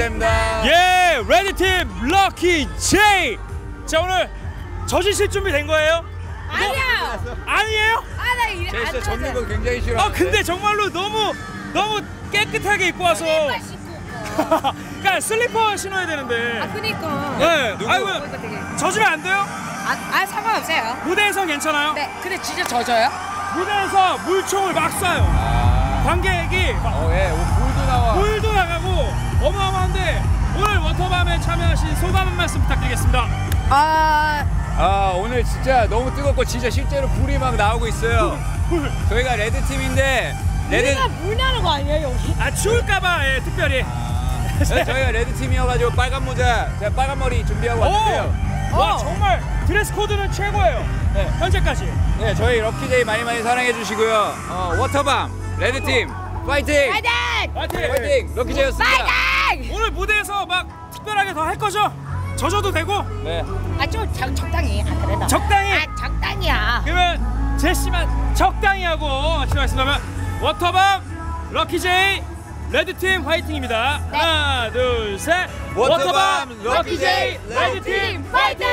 럭키제이입니다. 예, 레드팀 럭키제이. 자, 오늘 젖으실 준비 된 거예요? 아니요. 아니에요? 아, 나 이래 안 젖어. 젖는 거 굉장히 싫어. 아, 근데 정말로 너무 깨끗하게 입고 와서. 그러니까 슬리퍼 신어야 되는데. 아, 그니까. 네. 아이고, 젖으면 안 돼요? 아, 상관없어요. 무대에서 괜찮아요? 네. 근데 진짜 젖어요? 무대에서 물총을 막 쏴요. 아, 관객이 막, 예, 물도 나와. 물도 나가고 어마어마한데, 오늘 워터밤에 참여하신 소감 한 말씀 부탁드리겠습니다. 오늘 진짜 너무 뜨겁고 진짜 실제로 불이 막 나오고 있어요. 불. 저희가 레드팀인데 우리가 물 나는 거 아니에요 여기? 아, 추울까봐. 예, 특별히. 저희가 레드팀이어가지고 빨간 모자, 제가 빨간 머리 준비하고 왔는데요. 와, 정말 드레스 코드는 최고예요. 네, 현재까지. 네, 저희 럭키제이 많이 사랑해 주시고요. 워터밤 레드팀 파이팅! 파이팅! 파이팅! 럭키제이였습니다. 파이팅! 오늘 무대에서 막 특별하게 더 할 거죠? 젖어도 되고? 네. 아, 좀 적당히. 아, 그래도. 적당히? 아, 적당히야. 그러면 제시만 적당히 하고 시작하겠습니다. 워터밤 럭키제이 레드팀 화이팅입니다. 네. 하나, 둘, 셋. 워터밤 럭키제이 레드팀 파이팅!